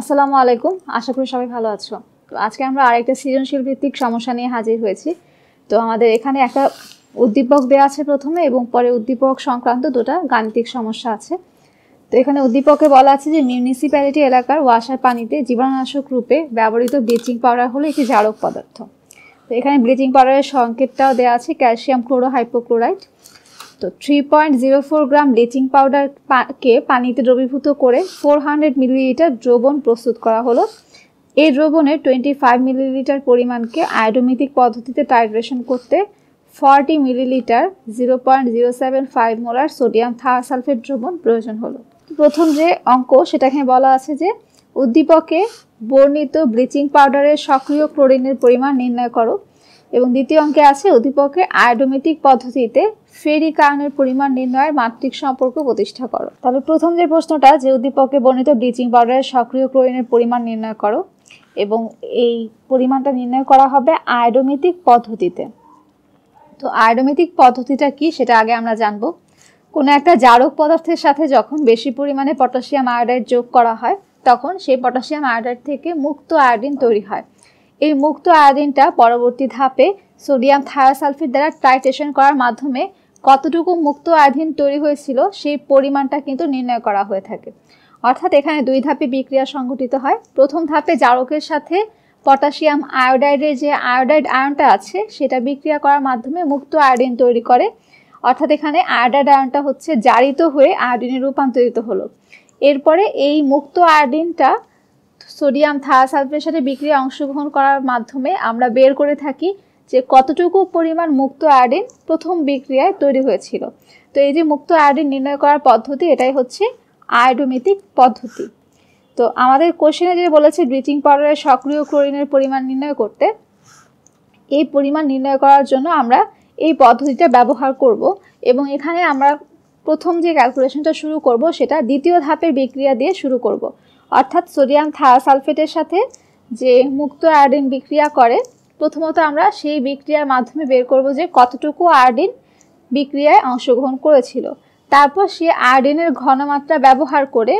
আসসালামু আলাইকুম, আশা করি সবাই ভালো আছো। তো আজকে আমরা আরেকটা সৃজনশীল ভিত্তিক সমস্যা নিয়ে হাজির হয়েছি। তো আমাদের এখানে একটা উদ্দীপক দেওয়া আছে প্রথমে, এবং পরে উদ্দীপক সংক্রান্ত দুটো গাণিতিক সমস্যা আছে। তো এখানে উদ্দীপকে বলা আছে যে মিউনিসিপ্যালিটি এলাকার ওয়াসার পানিতে জীবাণুনাশক রূপে ব্যবহৃত ব্লিচিং পাউডার হলো একটি জারক পদার্থ। তো এখানে ব্লিচিং পাউডারের সংকেতটাও দেওয়া আছে ক্যালসিয়াম ক্লোরোহাইপোক্লোরাইড। তো 3.04 গ্রাম ব্লিচিং পাউডারকে পানিতে দ্রবীভূত করে 400 মিলিলিটার দ্রবণ প্রস্তুত করা হলো। এই দ্রবণের 25 মিলিলিটার পরিমাণকে আয়োডোমিতিক পদ্ধতিতে টাইট্রেশন করতে 40 মিলিলিটার 0.075 মোলার সোডিয়াম থায়োসালফেট দ্রবণ প্রয়োজন হলো। প্রথম যে অঙ্ক সেটাকে বলা আছে যে উদ্দীপকে বর্ণিত ব্লিচিং পাউডারের সক্রিয় ক্লোরিনের পরিমাণ নির্ণয় করো, এবং দ্বিতীয় অঙ্কে আছে উদ্দীপকে আয়োডোমেটিক পদ্ধতিতে ফেরিক আয়নের পরিমাণ নির্ণয়ের মাত্রিক সম্পর্ক প্রতিষ্ঠা করো। তাহলে প্রথম যে প্রশ্নটা, যে উদ্দীপকে বর্ণিত ব্লিচিং পাউডারের সক্রিয় ক্লোরিনের পরিমাণ নির্ণয় করো, এবং এই পরিমাণটা নির্ণয় করা হবে আয়োডোমেটিক পদ্ধতিতে। তো আয়োডোমেটিক পদ্ধতিটা কি সেটা আগে আমরা জানবো। কোনো একটা জারক পদার্থের সাথে যখন বেশি পরিমাণে পটাশিয়াম আয়োডাইড যোগ করা হয়, তখন সেই পটাশিয়াম আয়োডাইড থেকে মুক্ত আয়োডিন তৈরি হয়। এই মুক্ত আয়োডিনটা পরবর্তী ধাপে সোডিয়াম থায়োসালফেট দ্বারা টাইট্রেশন করার মাধ্যমে কতটুকু মুক্ত আয়োডিন তৈরি হয়েছিল সেই পরিমাণটা কিন্তু নির্ণয় করা হয়ে থাকে। অর্থাৎ এখানে দুই ধাপে বিক্রিয়া সংঘটিত হয়। প্রথম ধাপে জারকের সাথে পটাশিয়াম আয়োডাইডের যে আয়োডাইড আয়নটা আছে সেটা বিক্রিয়া করার মাধ্যমে মুক্ত আয়োডিন তৈরি করে। অর্থাৎ এখানে আয়োডাইড আয়নটা হচ্ছে জারিত হয়ে আয়োডিনে রূপান্তরিত হলো। এরপরে এই মুক্ত আয়োডিনটা সোডিয়াম থায়োসালফেটের সাথে বিক্রিয়া অংশগ্রহণ করার মাধ্যমে আমরা বের করে থাকি যে কতটুকু পরিমাণ মুক্ত আয়োডিন প্রথম বিক্রিয়ায় তৈরি হয়েছিল। তো এই যে মুক্ত আয়োডিন নির্ণয় করার পদ্ধতি, এটাই হচ্ছে আয়োডোমেটিক পদ্ধতি। তো আমাদের কোশ্চেনে যে বলেছে ব্লিচিং পাউডারের সক্রিয় ক্লোরিনের পরিমাণ নির্ণয় করতে, এই পরিমাণ নির্ণয় করার জন্য আমরা এই পদ্ধতিটা ব্যবহার করব, এবং এখানে আমরা প্রথম যে ক্যালকুলেশনটা শুরু করব সেটা দ্বিতীয় ধাপের বিক্রিয়া দিয়ে শুরু করব। অর্থাৎ সোডিয়াম থায়োসালফেটের সাথে যে মুক্ত আয়োডিন বিক্রিয়া করে, প্রথমত আমরা সেই বিক্রিয়ার মাধ্যমে বের করব যে কতটুকু আয়োডিন বিক্রিয়ায় অংশগ্রহণ করেছিল। তারপর সেই আয়োডিনের ঘনমাত্রা ব্যবহার করে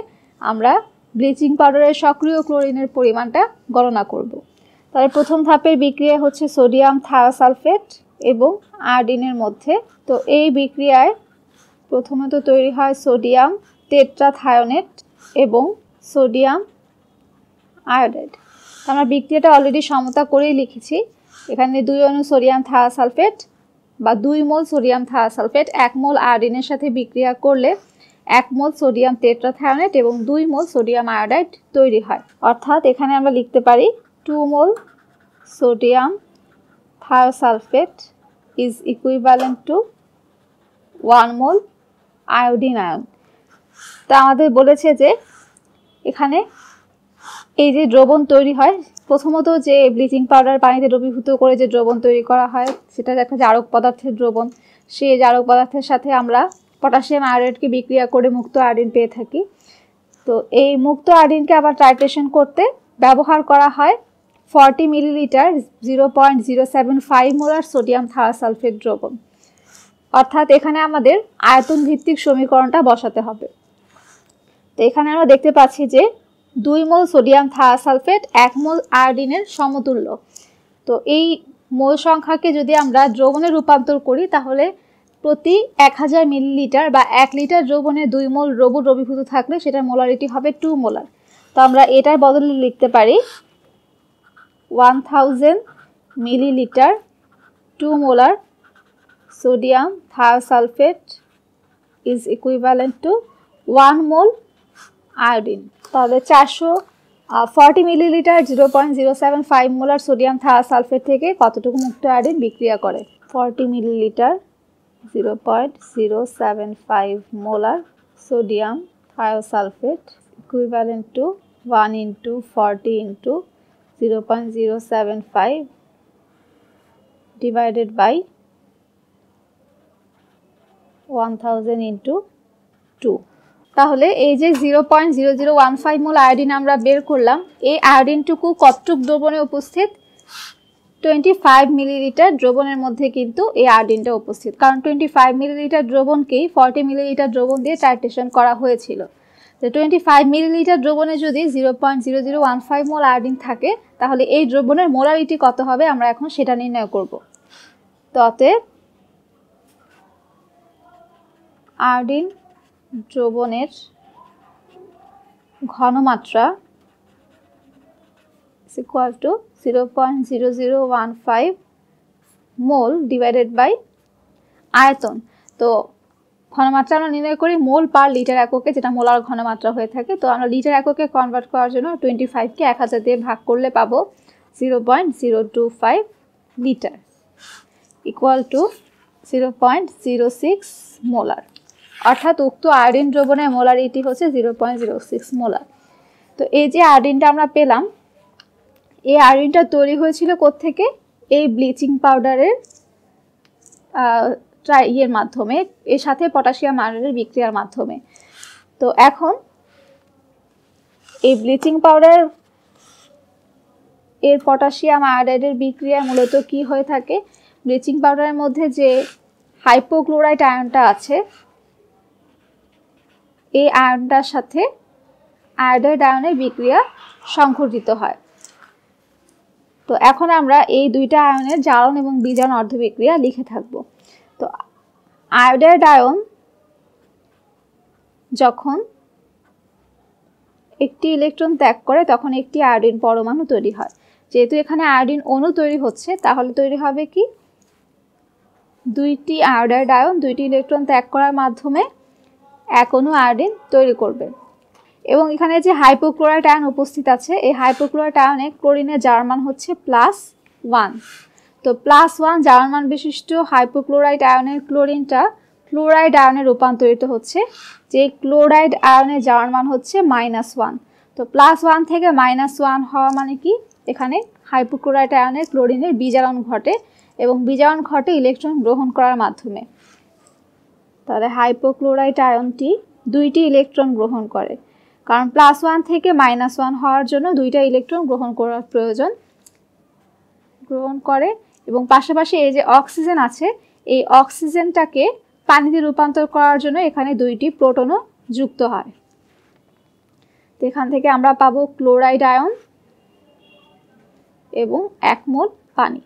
আমরা ব্লিচিং পাউডারের সক্রিয় ক্লোরিনের পরিমাণটা গণনা করব। তাহলে প্রথম ধাপের বিক্রিয়া হচ্ছে সোডিয়াম থায়োসালফেট এবং আয়োডিনের মধ্যে। তো এই বিক্রিয়ায় প্রথমত তৈরি হয় সোডিয়াম টেট্রাথায়োনেট এবং সোডিয়াম আয়োডাইড। আমরা বিক্রিয়াটা অলরেডি সমতা করেই লিখেছি। এখানে 2 অণু সোডিয়াম থায়োসালফেট বা 2 মোল সোডিয়াম থায়োসালফেট 1 মোল আয়োডিনের সাথে বিক্রিয়া করলে 1 মোল সোডিয়াম টেট্রাথায়োনেট এবং 2 মোল সোডিয়াম আয়োডাইড তৈরি হয়। অর্থাৎ এখানে আমরা লিখতে পারি 2 mole sodium thiosulphate is equivalent to 1 mole iodine ion. তা আমাদের বলেছে যে এখানে এই যে দ্রবণ তৈরি হয়, প্রথমত যে ব্লিচিং পাউডার পানিতে দ্রবীভূত করে যে দ্রবণ তৈরি করা হয় সেটা একটা জারক পদার্থের দ্রবণ। সেই জারক পদার্থের সাথে আমরা পটাশিয়াম আয়োডাইডকে বিক্রিয়া করে মুক্ত আয়োডিন পেয়ে থাকি। তো এই মুক্ত আয়োডিনকে আবার টাইট্রেশন করতে ব্যবহার করা হয় 40 মিলিলিটার 0.075 মোলার সোডিয়াম থায়োসালফেট দ্রবণ। অর্থাৎ এখানে আমাদের আয়তন ভিত্তিক সমীকরণটা বসাতে হবে। তো এখানে আমরা দেখতে পাচ্ছি যে 2 মোল সোডিয়াম থায়োসালফেট 1 মোল আয়োডিনের সমতুল্য। তো এই মোল সংখ্যাকে যদি আমরা দ্রবণে রূপান্তর করি, তাহলে প্রতি 1000 মিলিলিটার বা 1 লিটার দ্রবণে 2 মোল দ্রবণ দ্রবীভূত থাকলে সেটার মোলারিটি হবে 2 মোলার। তো আমরা এটার বদলে লিখতে পারি 1000 millilitre 2 molar sodium thiosulphate is equivalent to 1 mole iodine. তাহলে 440 মিলিলিটার 0.075 মোলার সোডিয়াম থায়োসালফেট থেকে কতটুকু মুক্ত আয়োডিন বিক্রিয়া করে? 40 millilitre 0.075 molar sodium thiosulphate equivalent to 1 × 40 × 0.075 divided by 1000 × 2। তাহলে এই যে 0.0015 মোল আয়োডিন আমরা বের করলাম, এই আয়োডিনটুকু কতটুক দ্রবণে উপস্থিত? 25 মিলিলিটার দ্রবণের মধ্যে কিন্তু এই আয়োডিনটা উপস্থিত, কারণ 25 মিলিলিটার দ্রবণকেই 40 মিলিলিটার দ্রবণ দিয়ে টাইট্রেশন করা হয়েছিল। যে 25 মিলিলিটার দ্রবণে যদি 0.0015 মোল আয়োডিন থাকে তাহলে এই দ্রবণের মোলারিটি কত হবে আমরা এখন সেটা নির্ণয় করব। তো অতএব আয়োডিন দ্রবণের ঘনমাত্রা is equal to 0.0015 mole divided by আয়তন। তো ঘনমাত্রা আমরা নির্ণয় করি মোল পার লিটার এককে, যেটা মোলার ঘনমাত্রা হয়ে থাকে। তো আমরা লিটার এককে কনভার্ট করার জন্য 25 কে 1000 দিয়ে ভাগ করলে পাবো 0.025 লিটার ইকুয়াল টু 0.06 মোলার, অর্থাৎ উক্ত আয়োডিন দ্রবণের মোলারিটি হচ্ছে 0.06 মোলার। তো এই যে আয়োডিনটা আমরা পেলাম, এই আয়োডিনটা তৈরি হয়েছিল কোত্থেকে? এই ব্লিচিং পাউডারের ইয়ের মাধ্যমে, এর সাথে পটাশিয়াম আয়নের বিক্রিয়ার মাধ্যমে। তো এখন এই ব্লিচিং পাউডার এর পটাশিয়াম আয়োডাইডের বিক্রিয়া মূলত কি হয়ে থাকে? ব্লিচিং পাউডারের মধ্যে যে হাইপোক্লোরাইট আয়নটা আছে এই আয়নটার সাথে আয়োডাইড আয়নের বিক্রিয়া সংঘটিত হয়। তো এখন আমরা এই দুইটা আয়নের জারণ এবং বিজারণ অর্ধবিক্রিয়া লিখে থাকব। তো আয়োডাইড আয়ন যখন একটি ইলেকট্রন ত্যাগ করে তখন একটি আয়োডিন পরমাণু তৈরি হয়। যেহেতু এখানে আয়োডিন অণু তৈরি হচ্ছে তাহলে তৈরি হবে কি? দুইটি আয়োডাইড আয়ন দুইটি ইলেকট্রন ত্যাগ করার মাধ্যমে এক অণু আয়োডিন তৈরি করবে। এবং এখানে যে হাইপোক্লোরাইট আয়ন উপস্থিত আছে এই হাইপোক্লোরাইট আয়নে ক্লোরিনের জারণ মান হচ্ছে +1। তো +1 জারণ মান বিশিষ্ট হাইপোক্লোরাইট আয়নের ক্লোরিনটা ক্লোরাইড আয়নে রূপান্তরিত হচ্ছে, যে ক্লোরাইড আয়নের জারণ মান হচ্ছে -1। তো +1 থেকে -1 হওয়া মানে কি? এখানে হাইপোক্লোরাইট আয়নের ক্লোরিনের বিজারণ ঘটে, এবং বিজারণ ঘটে ইলেকট্রন গ্রহণ করার মাধ্যমে। তাহলে হাইপোক্লোরাইট আয়নটি দুইটি ইলেকট্রন গ্রহণ করে, কারণ +1 থেকে -1 হওয়ার জন্য দুইটা ইলেকট্রন গ্রহণ করার প্রয়োজন, গ্রহণ করে। এবং পাশাপাশি এই যে অক্সিজেন আছে এই অক্সিজেনটাকে পানিতে রূপান্তর করার জন্য এখানে দুইটি প্রোটনও যুক্ত হয়। তো এখান থেকে আমরা পাবো ক্লোরাইড আয়ন এবং 1 মোল পানি।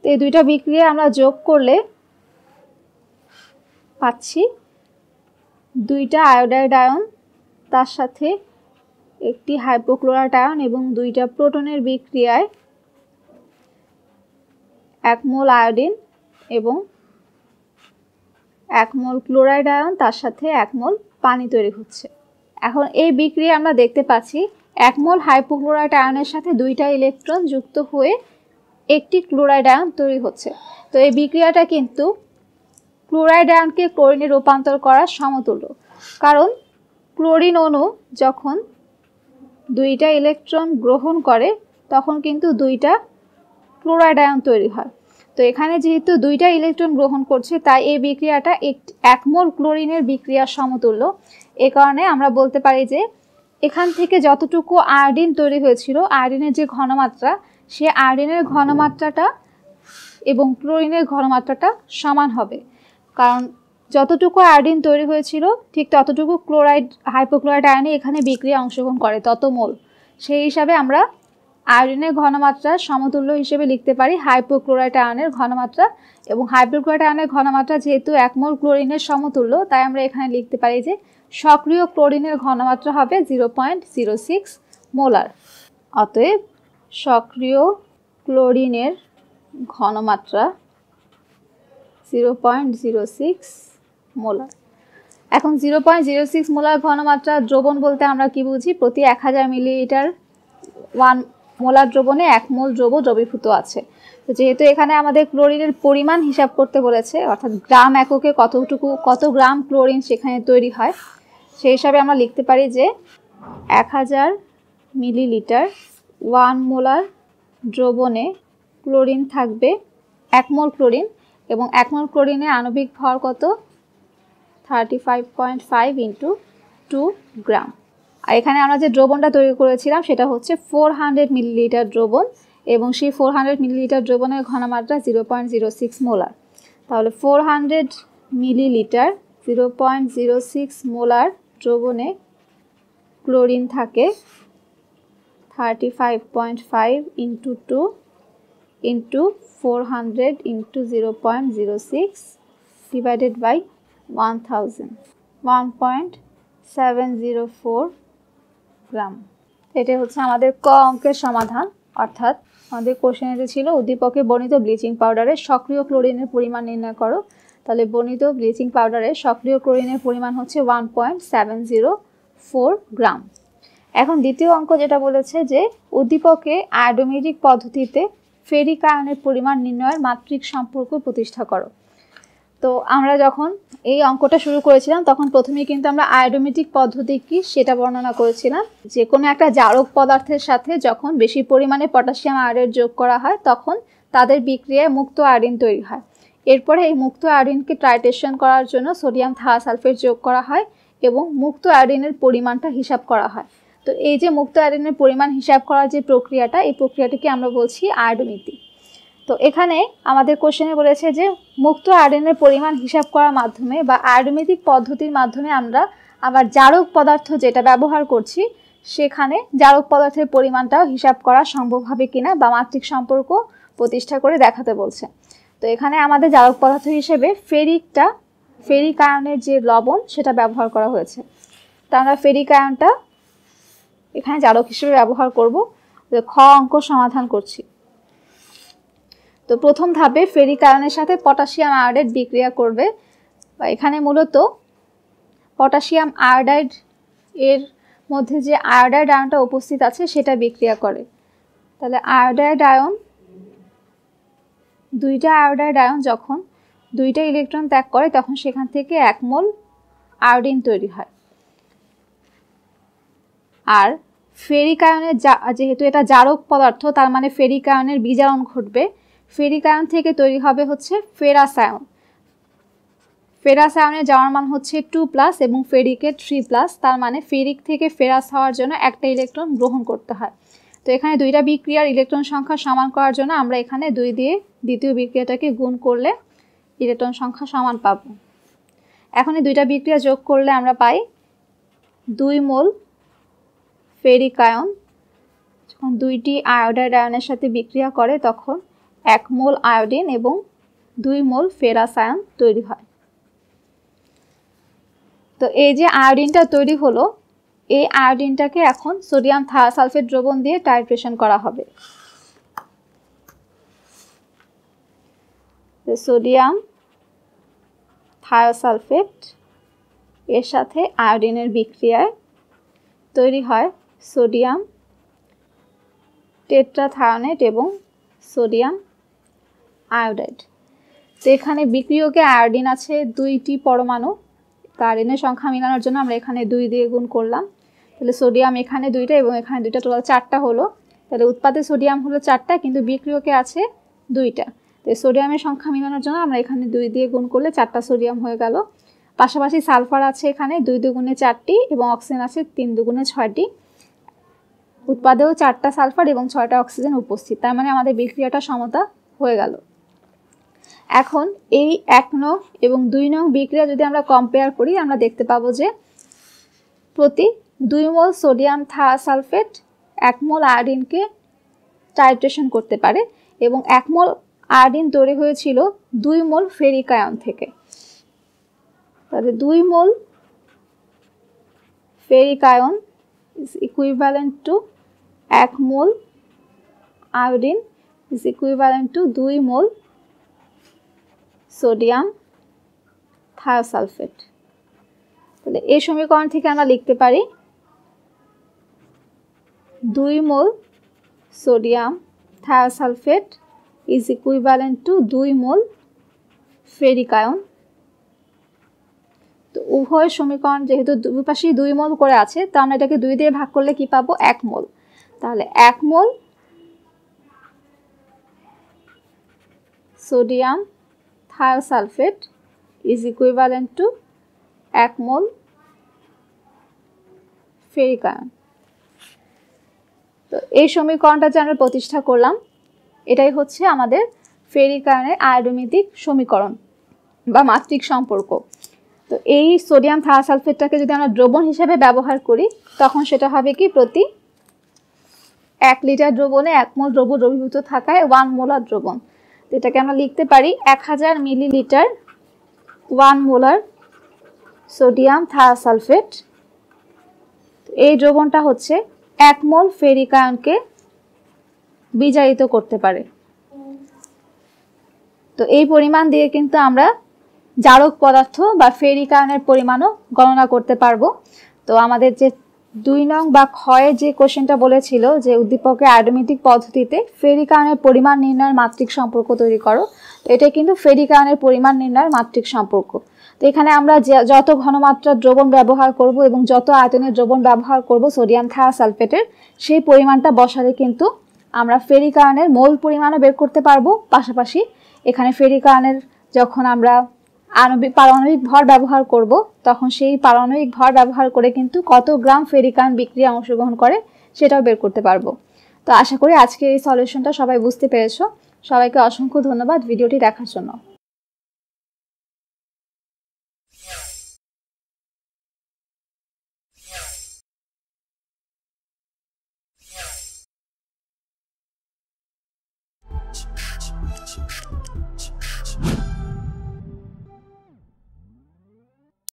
তো এই দুইটা বিক্রিয়া আমরা যোগ করলে পাচ্ছি দুইটা আয়োডাইড আয়ন, তার সাথে একটি হাইপোক্লোরাইট আয়ন এবং দুইটা প্রোটনের বিক্রিয়ায় 1 মোল আয়োডিন এবং 1 মোল ক্লোরাইড আয়ন, তার সাথে 1 মোল পানি তৈরি হচ্ছে। এখন এই বিক্রিয়া আমরা দেখতে পাচ্ছি 1 মোল হাইপোক্লোরাইট আয়নের সাথে দুইটা ইলেকট্রন যুক্ত হয়ে একটি ক্লোরাইড আয়ন তৈরি হচ্ছে। তো এই বিক্রিয়াটা কিন্তু ক্লোরাইড আয়নকে ক্লোরিনে রূপান্তর করার সমতুল্য, কারণ ক্লোরিন অণু যখন দুইটা ইলেকট্রন গ্রহণ করে তখন কিন্তু দুইটা ক্লোরাইড আয়ন তৈরি হয়। তো এখানে যেহেতু দুইটা ইলেকট্রন গ্রহণ করছে তাই এই বিক্রিয়াটা 1 মোল ক্লোরিনের বিক্রিয়ার সমতুল্য। এ কারণে আমরা বলতে পারি যে এখান থেকে যতটুকু আয়োডিন তৈরি হয়েছিল, আয়োডিনের যে ঘনমাত্রা সে আয়োডিনের ঘনমাত্রাটা এবং ক্লোরিনের ঘনমাত্রাটা সমান হবে, কারণ যতটুকু আয়োডিন তৈরি হয়েছিল ঠিক ততটুকু ক্লোরাইড হাইপোক্লোরাইড আয়নে এখানে বিক্রিয়া অংশগ্রহণ করে, তত মোল। সেই হিসাবে আমরা আয়োডিনের ঘনমাত্রা সমতুল্য হিসেবে লিখতে পারি হাইপোক্লোরাইড আয়নের ঘনমাত্রা, এবং হাইপোক্লোরাইড আয়নের ঘনমাত্রা যেহেতু 1 মোল ক্লোরিনের সমতুল্য তাই আমরা এখানে লিখতে পারি যে সক্রিয় ক্লোরিনের ঘনমাত্রা হবে 0.06 মোলার। অতএব সক্রিয় ক্লোরিনের ঘনমাত্রা 0.06 মোলার। এখন 0.06 মোলার ঘনমাত্রা দ্রবণ বলতে আমরা কি বুঝি? প্রতি 1000 মিলিলিটার 1 মোলার দ্রবণে 1 মোল দ্রব দ্রবীভূত আছে। তো যেহেতু এখানে আমাদের ক্লোরিনের পরিমাণ হিসাব করতে বলেছে, অর্থাৎ গ্রাম এককে কত গ্রাম ক্লোরিন সেখানে তৈরি হয়, সেই হিসাবে আমরা লিখতে পারি যে 1000 মিলিলিটার 1 মোলার দ্রবণে ক্লোরিন থাকবে 1 মোল ক্লোরিন, এবং 1 মোল ক্লোরিনে আণবিক ভর কত? 35.5 × 2 গ্রাম। আর এখানে আমরা যে দ্রবণটা তৈরি করেছিলাম সেটা হচ্ছে 400 মিলিলিটার দ্রবণ, এবং সেই 400 মিলিলিটার দ্রবণের ঘনমাত্রা 0.06 মোলার। তাহলে 400 মিলিলিটার 0.06 মোলার দ্রবণে ক্লোরিন থাকে 35.5 × 2 × 400 × 0.06 / 1000 1.704 গ্রাম। এটা হচ্ছে আমাদের ক অঙ্কের সমাধান। অর্থাৎ আমাদের কোশ্চেনে যে ছিল উদ্দীপকে বর্ণিত ব্লিচিং পাউডারের সক্রিয় ক্লোরিনের পরিমাণ নির্ণয় করো, তাহলে বর্ণিত ব্লিচিং পাউডারের সক্রিয় ক্লোরিনের পরিমাণ হচ্ছে 1.704 গ্রাম। এখন দ্বিতীয় অঙ্ক যেটা বলেছে যে উদ্দীপকে আয়োডোমেট্রিক পদ্ধতিতে ফেরিক আয়নের পরিমাণ নির্ণয়ের মাত্রিক সম্পর্ক প্রতিষ্ঠা করো। তো আমরা যখন এই অঙ্কটা শুরু করেছিলাম তখন প্রথমেই কিন্তু আমরা আয়োডোমেট্রিক পদ্ধতি কি সেটা বর্ণনা করেছিলাম। যে কোনো একটা জারক পদার্থের সাথে যখন বেশি পরিমাণে পটাশিয়াম আয়োডেট যোগ করা হয় তখন তাদের বিক্রিয়ায় মুক্ত আয়োডিন তৈরি হয়। এরপরে এই মুক্ত আয়োডিনকে ট্রাইটেশন করার জন্য সোডিয়াম থায়াসালফেট যোগ করা হয় এবং মুক্ত আয়োডিনের পরিমাণটা হিসাব করা হয়। তো এই যে মুক্ত আয়োডিনের পরিমাণ হিসাব করার যে প্রক্রিয়াটা, এই প্রক্রিয়াটিকে আমরা বলছি আয়োডোমিতি। তো এখানে আমাদের কোশ্চেনে বলেছে যে মুক্ত আয়োডিনের পরিমাণ হিসাব করার মাধ্যমে বা আয়োডোমেটিক পদ্ধতির মাধ্যমে আমরা আবার জারক পদার্থ যেটা ব্যবহার করছি সেখানে জারক পদার্থের পরিমাণটাও হিসাব করা সম্ভব হবে কিনা বা মাত্রিক সম্পর্ক প্রতিষ্ঠা করে দেখাতে বলছে। তো এখানে আমাদের জারক পদার্থ হিসেবে ফেরিক আয়নের যে লবণ সেটা ব্যবহার করা হয়েছে। তো আমরা ফেরিক আয়নটা এখানে জারক হিসেবে ব্যবহার করব। খ অঙ্ক সমাধান করছি। তো প্রথম ধাপে ফেরিক আয়নের সাথে পটাশিয়াম আয়োডাইড বিক্রিয়া করবে। এখানে মূলত পটাশিয়াম আয়োডাইড এর মধ্যে যে আয়োডাইড আয়নটা উপস্থিত আছে সেটা বিক্রিয়া করে। তাহলে আয়োডাইড আয়ন, দুইটা আয়োডাইড আয়ন যখন দুইটা ইলেকট্রন ত্যাগ করে তখন সেখান থেকে 1 মোল আয়োডিন তৈরি হয়। আর ফেরিক আয়নের যেহেতু এটা জারক পদার্থ তার মানে ফেরিক আয়নের বিজারণ ঘটবে। ফেরিক আয়ন থেকে তৈরি হবে হচ্ছে ফেরাস আয়ন। ফেরাস আয়নের যাওয়ার মান হচ্ছে 2+ এবং ফেরিকের 3+। তার মানে ফেরিক থেকে ফেরাস হওয়ার জন্য একটা ইলেকট্রন গ্রহণ করতে হয়। তো এখানে দুইটা বিক্রিয়ার ইলেকট্রন সংখ্যা সমান করার জন্য আমরা এখানে 2 দিয়ে দ্বিতীয় বিক্রিয়াটাকে গুণ করলে ইলেকট্রন সংখ্যা সমান পাবো। এখন এই দুইটা বিক্রিয়া যোগ করলে আমরা পাই 2 মোল ফেরিক আয়ন। যখন দুইটি আয়োডাইড আয়নের সাথে বিক্রিয়া করে তখন 1 মোল আয়োডিন এবং 2 মোল ফেরাস আয়ন তৈরি হয়। তো এই যে আয়োডিনটা তৈরি হলো, এই আয়োডিনটাকে এখন সোডিয়াম থায়াসালফেট দ্রবণ দিয়ে টাইট্রেশন করা হবে। সোডিয়াম থায়াসালফেট এর সাথে আয়োডিনের বিক্রিয়ায় তৈরি হয় সোডিয়াম টেট্রাথায়োনেট এবং সোডিয়াম আয়োডাইড। তো এখানে বিক্রিয়কে আয়োডিন আছে 2টি পরমাণু, তার এনে সংখ্যা মেলানোর জন্য আমরা এখানে 2 দিয়ে গুণ করলাম। তাহলে সোডিয়াম এখানে 2টা এবং এখানে 2টা, টোটাল 4টা হলো। তাহলে উৎপাদে সোডিয়াম হলো 4টা কিন্তু বিক্রিয়কে আছে 2টা। তো সোডিয়ামের সংখ্যা মেলানোর জন্য আমরা এখানে 2 দিয়ে গুণ করলে 4টা সোডিয়াম হয়ে গেল। পাশাপাশি সালফার আছে এখানে 2 × 2 = 4টি এবং অক্সিজেন আছে 3 × 2 = 6টি। উৎপাদেও 4টা সালফার এবং 6টা অক্সিজেন উপস্থিত। তার মানে আমাদের বিক্রিয়াটা সমতা হয়ে গেল। এখন এই 1 নং এবং 2 নং বিক্রিয়া যদি আমরা কম্পেয়ার করি আমরা দেখতে পাবো যে প্রতি 2 মোল সোডিয়াম থায়াসালফেট 1 মোল আয়োডিনকে টাইট্রেশন করতে পারে এবং 1 মোল আয়োডিন তৈরি হয়েছিল 2 মোল ফেরিক আয়ন থেকে। তাহলে 2 mole ferric ion is equivalent to 1 mole iodine is equivalent to 2 mole sodium thiosulphate. তাহলে এই সমীকরণ থেকে আমরা লিখতে পারি 2 mole sodium thiosulphate is equivalent to 2 mole ferric ion. তো উভয় সমীকরণ যেহেতু দুই পাশে 2 মোল করে আছে তো আমরা এটাকে 2 দিয়ে ভাগ করলে কি পাবো? 1 মোল। তাহলে 1 mole sodium thiosulphate is equivalent to 1 mole ferric ion. তো এই সমীকরণটা যে আমরা প্রতিষ্ঠা করলাম এটাই হচ্ছে আমাদের ফেরিক আয়নের আয়োডোমেট্রিক সমীকরণ বা মাত্রিক সম্পর্ক। तो यही सोडियम थायासाल्फेट के जो द्रवण हिसाब व्यवहार करी तक से कि प्रति एक लिटार द्रवणे एक मोल द्रव्य द्रवीभूत थाकाय वन मोलार द्रवण तो एटाके आमरा लिखते पारी 1000 मिलीलिटार 1 मोलार सोडियम थायासाल्फेट ये द्रवणटा होच्छे एक मोल फेरिक आयनके बिजायित करते पारे। तो ये परिमाण दिए किन्तु आमरा जारक पदार्थ बा फेरिक आयनेर परिमाणो गणना करते पारबो। तो आमादेर जे 2 नंग बा खये जे कोश्चेनटा बलेछिलो जे उद्दीपके आइडोमेट्रिक पद्धतिते फेरिक आयनेर परिमाण निर्णय मात्रिक सम्पर्क तैरि करो तो एटा किन्तु फेरिक आयनेर परिमाण निर्णय मात्रिक सम्पर्क। तो एखाने आमरा जत घनमात्रा द्रवण व्यवहार करब एबं जत आयतनेर द्रवण व्यवहार करब सोडियम थायासाल्फेटेर सेई परिमाणटा बसाले किन्तु आमरा फेरिक आयनेर मोल परिमाणो बेर करते पारबो। पाशापाशि एखाने फेरिक आयनेर जखन आमरा आणविक पारमाणविक भर व्यवहार करब तखन सेई पारमाणविक भर व्यवहार करे किन्तु कत ग्राम फेरिक आयन बिक्रिया अंशग्रहण करे सेटाओ बेर करते पारबो। तो आशा करी आजकेर एई सल्यूशनटा सबाई बुझते पेरेछो। সবাইকে অসংখ্য ধন্যবাদ ভিডিওটি দেখার জন্য।